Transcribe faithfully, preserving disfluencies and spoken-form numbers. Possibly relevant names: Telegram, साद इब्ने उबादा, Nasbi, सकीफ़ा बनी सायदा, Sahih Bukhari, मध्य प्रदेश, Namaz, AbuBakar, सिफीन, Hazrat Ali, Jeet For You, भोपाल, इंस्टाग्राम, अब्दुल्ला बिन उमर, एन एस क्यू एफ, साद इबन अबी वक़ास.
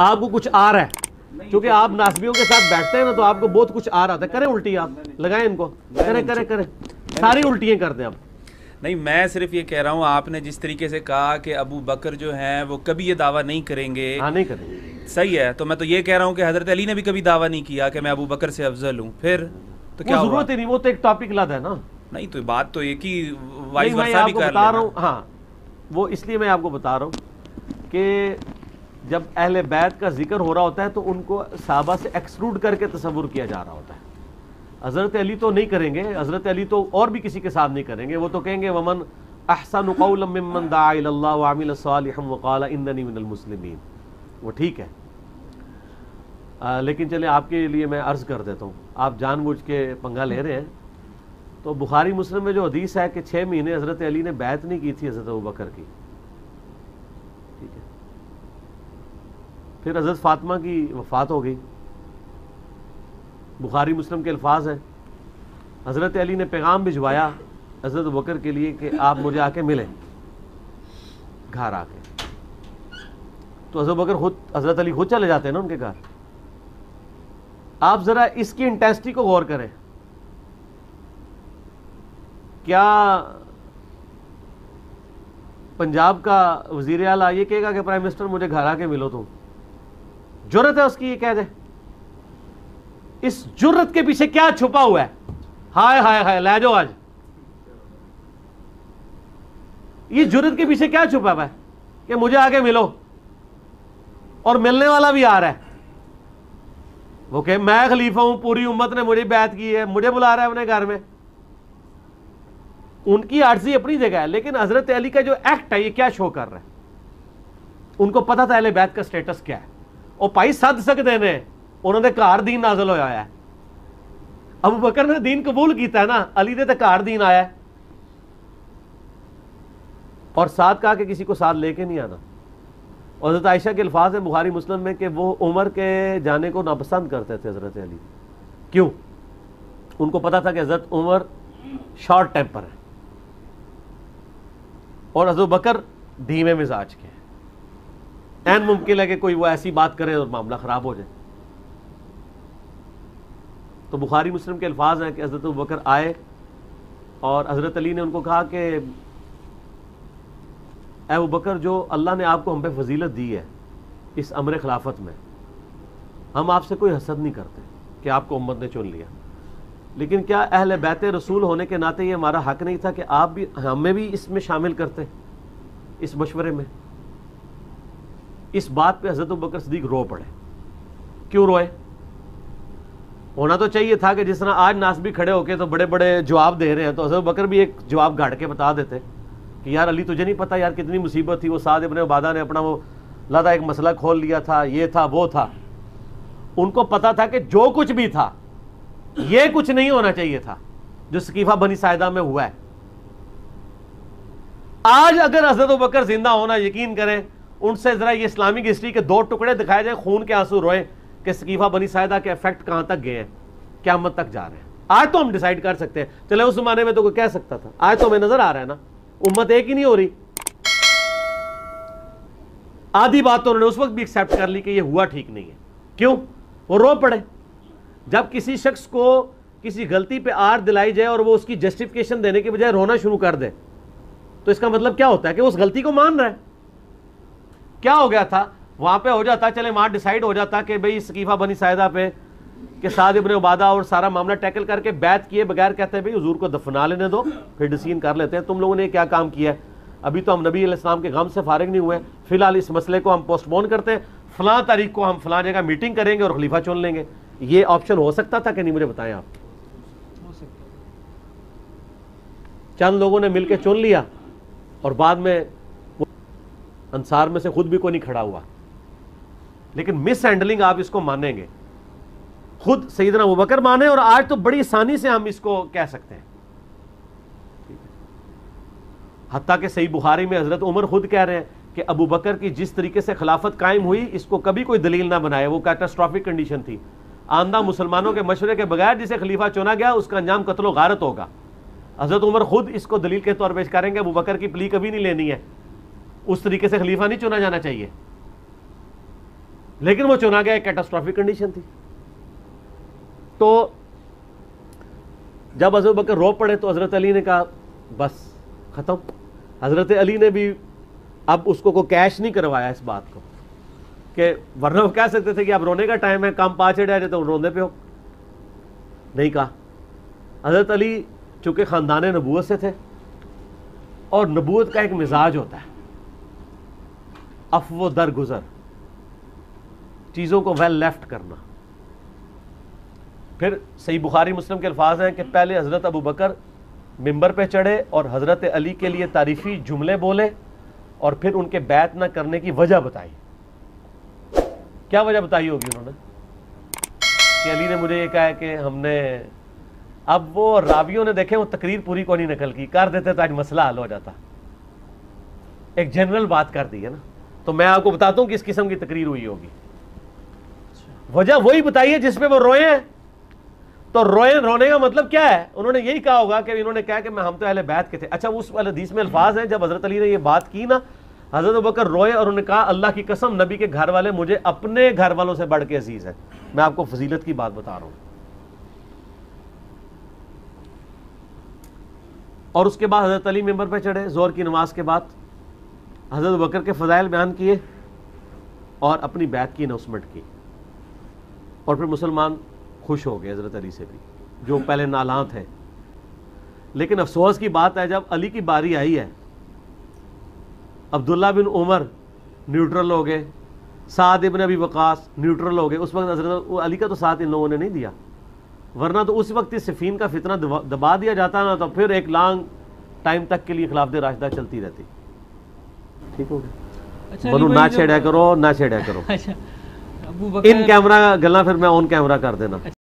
आपको कुछ आ रहा है, क्योंकि आप नासबियों के साथ बैठते हैं ना, तो आपको बहुत कुछ आ रहा था। करें उल्टी, आप लगाएं इनको, करें करें करें सारी उल्टियाँ कर दें आप। नहीं, मैं सिर्फ ये कह रहा हूँ, आपने जिस तरीके से कहा कि अबू बकर जो हैं वो कभी ये दावा नहीं करेंगे, हाँ नहीं करेंगे, सही है। तो मैं तो ये कह रहा हूँ कि हज़रत अली ने भी कभी दावा नहीं किया कि मैं अबू बकर से अफजल हूँ, फिर तो क्या जरूरत ही नहीं, वो तो एक टॉपिक लादा है ना। नहीं तो बात तो एक ही वाइस वर्सा भी कर रहा हूँ। हाँ, वो इसलिए मैं आपको बता रहा हूँ कि जब अहले बैत का जिक्र हो रहा होता है तो उनको साहबा से एक्सक्लूड करके तस्वुर किया जा रहा होता है। हज़रत अली तो नहीं करेंगे, हज़रत अली तो और भी किसी के साथ नहीं करेंगे, वो तो कहेंगे वमन अहसन क़ौलन मिम्मन दअा इला अल्लाह व अमिल सालिहन व क़ाला इन्ननी मिनल मुस्लिमीन। वो ठीक है, आ, लेकिन चले आपके लिए मैं अर्ज़ कर देता हूँ, आप जानबूझ के पंगा ले रहे हैं। तो बुखारी मुस्लिम में जो हदीस है कि छः महीने हज़रत अली ने बैत नहीं की थी हज़रत अबू बकर की, ठीक है। फिर हज़रत फ़ातिमा की वफ़ात हो गई, बुखारी मुस्लिम के अल्फाज हैं। हज़रत अली ने पैगाम भिजवाया हज़रत बकर के लिए कि आप मुझे आके मिलें घर आके, तो हज़रत बकर खुद, हज़रत अली खुद चले जाते हैं ना उनके घर। आप ज़रा इसकी इंटेंसिटी को गौर करें, क्या पंजाब का वज़ीर आला ये कहेगा कि प्राइम मिनिस्टर मुझे घर आके मिलो? तुम जुर्रत है उसकी ये कह दे? इस जुर्रत के पीछे क्या छुपा हुआ है? हाय हाय हाय, ले जाओ आज, ये जुर्रत के पीछे क्या छुपा हुआ है कि मुझे आके मिलो? और मिलने वाला भी आ रहा है, वो कहे मैं खलीफा हूं, पूरी उम्मत ने मुझे बैत की है, मुझे बुला रहा है अपने घर में। उनकी आर्जी अपनी जगह है, लेकिन हजरत अली का जो एक्ट है ये क्या शो कर रहा है? उनको पता था अहले बैत का स्टेटस क्या है, और भाई सद सकते ने उन्होंने घर दीन नाजल होया है। अबू बकर ने दीन कबूल किया है ना, अली ने तो घर दीन आया है। और साथ कहा कि किसी को साथ लेके नहीं आना। और हजरत आयशा के अल्फाज है बुखारी मुस्लिम में कि वो उमर के जाने को नापसंद करते थे हजरत अली। क्यों? उनको पता था कि हजरत उमर शॉर्ट टेम्पर है और अबू बकर धीमे मिजाज के हैं, ऐन मुमकिन है कि कोई वो ऐसी बात करे और मामला ख़राब हो जाए। तो बुखारी मुस्लिम के अल्फाज हैं कि हज़रत अबू बकर आए और हज़रत अली ने उनको कहा कि अबू बकर, जो अल्लाह ने आपको हम पे फजीलत दी है इस अमर खिलाफत में, हम आपसे कोई हसद नहीं करते कि आपको उम्मत ने चुन लिया, लेकिन क्या अहले बैत रसूल होने के नाते ये हमारा हक नहीं था कि आप भी हमें भी इसमें शामिल करते, इस मशवरे में? इस बात पे हज़रत अबू बकर सिद्दीक़ रो पड़े। क्यों रोए? होना तो चाहिए था कि जिस तरह आज नास भी खड़े होके तो बड़े बड़े जवाब दे रहे हैं, तो हज़रत अबू बकर भी एक जवाब गाड़ के बता देते कि यार अली, तुझे नहीं पता यार कितनी मुसीबत थी, वो साद इब्ने उबादा ने अपना वो लादा एक मसला खोल लिया था, ये था वो था। उनको पता था कि जो कुछ भी था ये कुछ नहीं होना चाहिए था जो सकीफ़ा बनी सायदा में हुआ है। आज अगर हज़रत अबू बकर जिंदा होना, यकीन करें उनसे ज़रा ये इस्लामिक हिस्ट्री के दो टुकड़े दिखाए जाए, खून के आंसू रोए कि सकीफ़ा बनी सायदा के इफेक्ट कहाँ तक गए हैं, क़यामत तक जा रहे हैं। आज तो हम डिसाइड कर सकते हैं, चले उस ज़माने में तो कोई कह सकता था, आज तो हमें नज़र आ रहा है ना उम्मत एक ही नहीं हो रही। आधी बात तो उन्होंने उस वक्त भी एक्सेप्ट कर ली कि ये हुआ ठीक नहीं है। क्यों वो रो पड़े? जब किसी शख्स को किसी गलती पर आर दिलाई जाए और वो उसकी जस्टिफिकेशन देने के बजाय रोना शुरू कर दे, तो इसका मतलब क्या होता है कि उस गलती को मान रहा है। क्या हो गया था वहां पे हो जाता, चले वहां डिसाइड हो जाता कि भाई सकीफ़ा बनी सायदा पे के साथ इब्ने उबादा और सारा मामला टैकल करके बैत किए बगैर कहते हैं भाई हुजूर को दफना लेने दो, फिर डिसीजन कर लेते हैं। तुम लोगों ने क्या काम किया है? अभी तो हम नबी अलैहि सलाम के गम से फारिग नहीं हुए, फिलहाल इस मसले को हम पोस्टपोन करते हैं, फलां तारीख को हम फलां जगह मीटिंग करेंगे और खलीफा चुन लेंगे। ये ऑप्शन हो सकता था कि नहीं, मुझे बताएं आप। चंद लोगों ने मिलकर चुन लिया और बाद में अंसार में से खुद भी कोई नहीं खड़ा हुआ, लेकिन मिस हैंडलिंग आप इसको मानेंगे। खुद सईदना अबू बकर माने और आज तो बड़ी आसानी से हम इसको कह सकते हैं। हत्ता के सही बुखारी में हजरत उमर खुद कह रहे हैं कि अबू बकर की जिस तरीके से खिलाफत कायम हुई इसको कभी कोई दलील ना बनाए, वो कैटास्ट्रॉफिक कंडीशन थी। आंदा मुसलमानों के मशवरे के बगैर जिसे खलीफा चुना गया उसका अंजाम कत्लो गारत होगा। हजरत उमर खुद इसको दलील के तौर पेश करेंगे, अबू बकर की प्ली कभी नहीं लेनी है, उस तरीके से खलीफा नहीं चुना जाना चाहिए। लेकिन वो चुना गया, कैटास्ट्रॉफिक कंडीशन थी। तो जब हज़रत बकर रो पड़े तो हज़रत अली ने कहा बस ख़त्म। हज़रत अली ने भी अब उसको को कैश नहीं करवाया इस बात को, कि वरना वो कह सकते थे कि अब रोने का टाइम है, काम पाँच छः डे तो रोने पे हो, नहीं कहा। हज़रत अली चूँकि ख़ानदान नबूवत से थे और नबूवत का एक मिजाज होता है अफ़्व दरगुज़र, चीज़ों को वेल लेफ़्ट करना। फिर सही बुखारी मुस्लिम के अल्फाज हैं कि पहले हज़रत अबू बकर मिंबर पे चढ़े और हज़रत अली के लिए तारीफ़ी जुमले बोले और फिर उनके बैत न करने की वजह बताई। क्या वजह बताई होगी उन्होंने कि अली ने मुझे ये कहा कि हमने, अब वो रावियों ने देखे वो तकरीर पूरी को नहीं नकल की, कर देते तो आज मसला हल हो जाता, एक जनरल बात कर दी है ना। तो मैं आपको बताता हूँ कि इस किस्म की तकरीर हुई होगी। वजह वही बताई है जिसपे वो रोए हैं। तो रोए, रोने का मतलब क्या है? उन्होंने यही कहा होगा कि इन्होंने कहा कि मैं हम तो अहले बैत के थे। अच्छा, उस वाले हदीस में अल्फाज हैं जब हज़रत अली ने ये बात की ना, हज़रत अबूबकर रोए और उन्होंने कहा अल्लाह की कसम नबी के घर वाले मुझे अपने घर वालों से बढ़ के अजीज़ है। मैं आपको फजीलत की बात बता रहा हूँ। और उसके बाद हज़रत अली मेंबर पर चढ़े जोर की नमाज के बाद, हज़रत अबूबकर के फ़ज़ाइल बयान किए और अपनी बैत की अनाउंसमेंट की और फिर मुसलमान खुश हो गए हज़रत अली से भी, जो पहले नालां थे। लेकिन अफसोस की बात है जब अली की बारी आई है, अब्दुल्ला बिन उमर न्यूट्रल हो गए, साद इबन अबी वक़ास neutral हो गए। उस वक्त हज़रत अली का तो साथ इन लोगों ने नहीं दिया, वरना तो उस वक्त इस सिफीन का फितना दबा दिया जाता ना, तो फिर एक लॉन्ग टाइम तक के लिए खिलाफत राशिदा चलती रहती। ठीक हो गया, बोलो ना छेड़ा करो, ना छेड़ा करो, इन कैमरा गला फिर मैं ऑन कैमरा कर देना।